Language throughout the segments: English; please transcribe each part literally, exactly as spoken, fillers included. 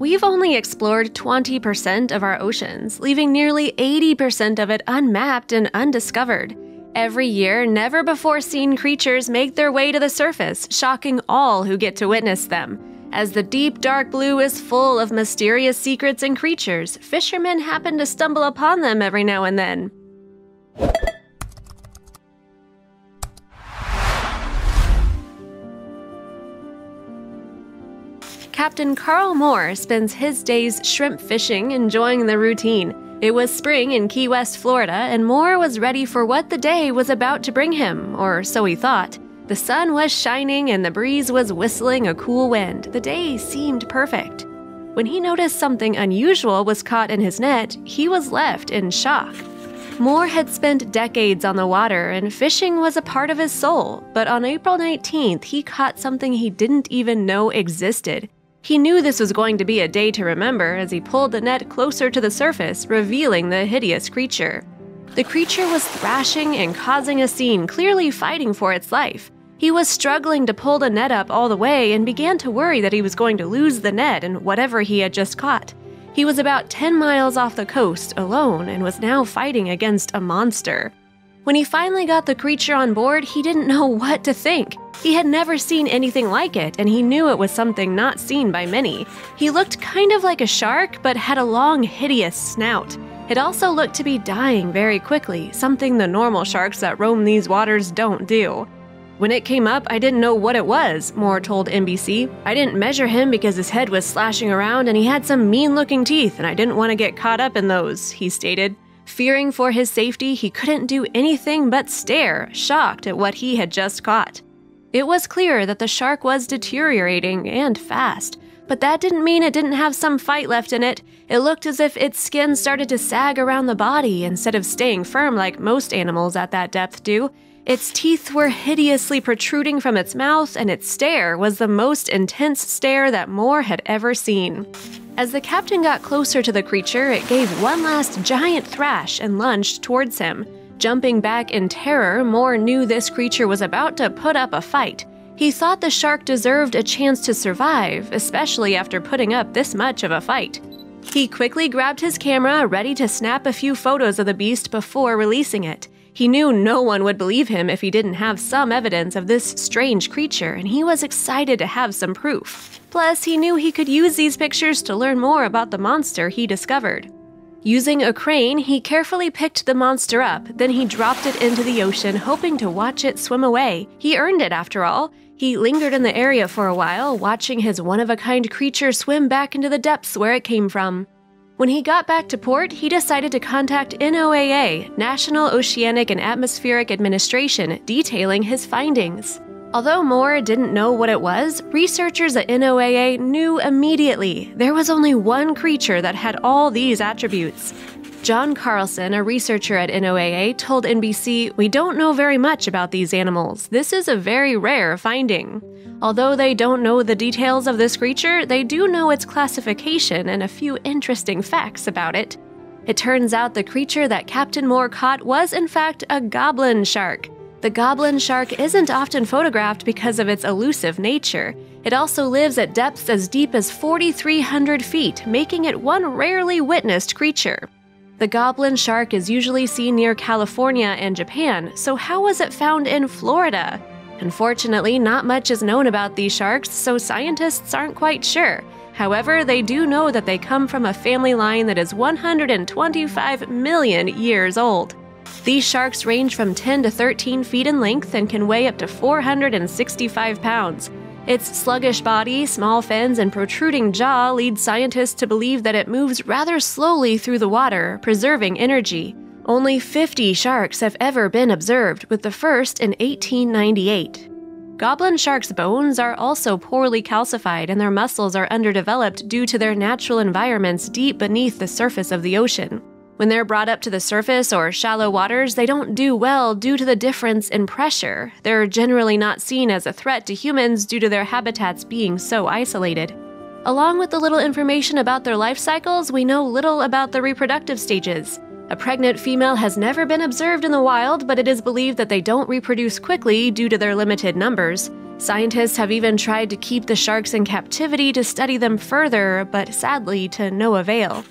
We've only explored twenty percent of our oceans, leaving nearly eighty percent of it unmapped and undiscovered. Every year, never-before-seen creatures make their way to the surface, shocking all who get to witness them. As the deep, dark blue is full of mysterious secrets and creatures, fishermen happen to stumble upon them every now and then. Captain Carl Moore spends his days shrimp fishing, enjoying the routine. It was spring in Key West, Florida, and Moore was ready for what the day was about to bring him, or so he thought. The sun was shining and the breeze was whistling a cool wind. The day seemed perfect. When he noticed something unusual was caught in his net, he was left in shock. Moore had spent decades on the water, and fishing was a part of his soul, but on April nineteenth, he caught something he didn't even know existed. He knew this was going to be a day to remember as he pulled the net closer to the surface, revealing the hideous creature. The creature was thrashing and causing a scene, clearly fighting for its life. He was struggling to pull the net up all the way and began to worry that he was going to lose the net and whatever he had just caught. He was about ten miles off the coast, alone, and was now fighting against a monster. When he finally got the creature on board, he didn't know what to think. He had never seen anything like it, and he knew it was something not seen by many. He looked kind of like a shark, but had a long, hideous snout. It also looked to be dying very quickly, something the normal sharks that roam these waters don't do. "When it came up, I didn't know what it was," Moore told N B C. "I didn't measure him because his head was slashing around and he had some mean-looking teeth, and I didn't want to get caught up in those," he stated. Fearing for his safety, he couldn't do anything but stare, shocked at what he had just caught. It was clear that the shark was deteriorating, and fast. But that didn't mean it didn't have some fight left in it. It looked as if its skin started to sag around the body instead of staying firm like most animals at that depth do. Its teeth were hideously protruding from its mouth, and its stare was the most intense stare that Moore had ever seen. As the captain got closer to the creature, it gave one last giant thrash and lunged towards him. Jumping back in terror, Moore knew this creature was about to put up a fight. He thought the shark deserved a chance to survive, especially after putting up this much of a fight. He quickly grabbed his camera, ready to snap a few photos of the beast before releasing it. He knew no one would believe him if he didn't have some evidence of this strange creature, and he was excited to have some proof. Plus, he knew he could use these pictures to learn more about the monster he discovered. Using a crane, he carefully picked the monster up, then he dropped it into the ocean, hoping to watch it swim away. He earned it, after all. He lingered in the area for a while, watching his one-of-a-kind creature swim back into the depths where it came from. When he got back to port, he decided to contact N O A A, National Oceanic and Atmospheric Administration, detailing his findings. Although Moore didn't know what it was, researchers at N O A A knew immediately there was only one creature that had all these attributes. John Carlson, a researcher at N O A A, told N B C, "We don't know very much about these animals. This is a very rare finding." Although they don't know the details of this creature, they do know its classification and a few interesting facts about it. It turns out the creature that Captain Moore caught was, in fact, a goblin shark. The goblin shark isn't often photographed because of its elusive nature. It also lives at depths as deep as four thousand three hundred feet, making it one rarely witnessed creature. The goblin shark is usually seen near California and Japan, so how was it found in Florida? Unfortunately, not much is known about these sharks, so scientists aren't quite sure. However, they do know that they come from a family line that is one hundred twenty-five million years old. These sharks range from ten to thirteen feet in length and can weigh up to four hundred sixty-five pounds. Its sluggish body, small fins, and protruding jaw lead scientists to believe that it moves rather slowly through the water, preserving energy. Only fifty sharks have ever been observed, with the first in eighteen ninety-eight. Goblin sharks' bones are also poorly calcified, and their muscles are underdeveloped due to their natural environments deep beneath the surface of the ocean. When they're brought up to the surface or shallow waters, they don't do well due to the difference in pressure. They're generally not seen as a threat to humans due to their habitats being so isolated. Along with the little information about their life cycles, we know little about the reproductive stages. A pregnant female has never been observed in the wild, but it is believed that they don't reproduce quickly due to their limited numbers. Scientists have even tried to keep the sharks in captivity to study them further, but sadly to no avail.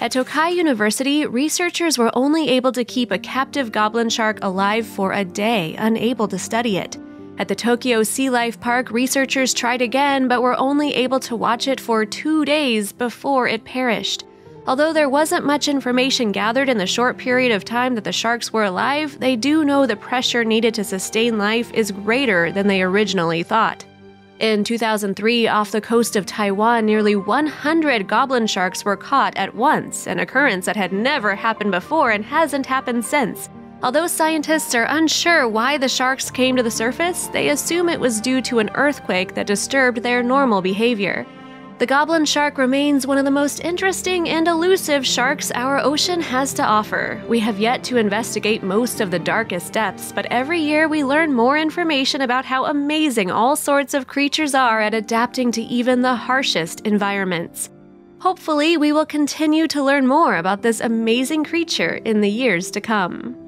At Tokai University, researchers were only able to keep a captive goblin shark alive for a day, unable to study it. At the Tokyo Sea Life Park, researchers tried again, but were only able to watch it for two days before it perished. Although there wasn't much information gathered in the short period of time that the sharks were alive, they do know the pressure needed to sustain life is greater than they originally thought. In two thousand three, off the coast of Taiwan, nearly one hundred goblin sharks were caught at once, an occurrence that had never happened before and hasn't happened since. Although scientists are unsure why the sharks came to the surface, they assume it was due to an earthquake that disturbed their normal behavior. The goblin shark remains one of the most interesting and elusive sharks our ocean has to offer. We have yet to investigate most of the darkest depths, but every year we learn more information about how amazing all sorts of creatures are at adapting to even the harshest environments. Hopefully, we will continue to learn more about this amazing creature in the years to come.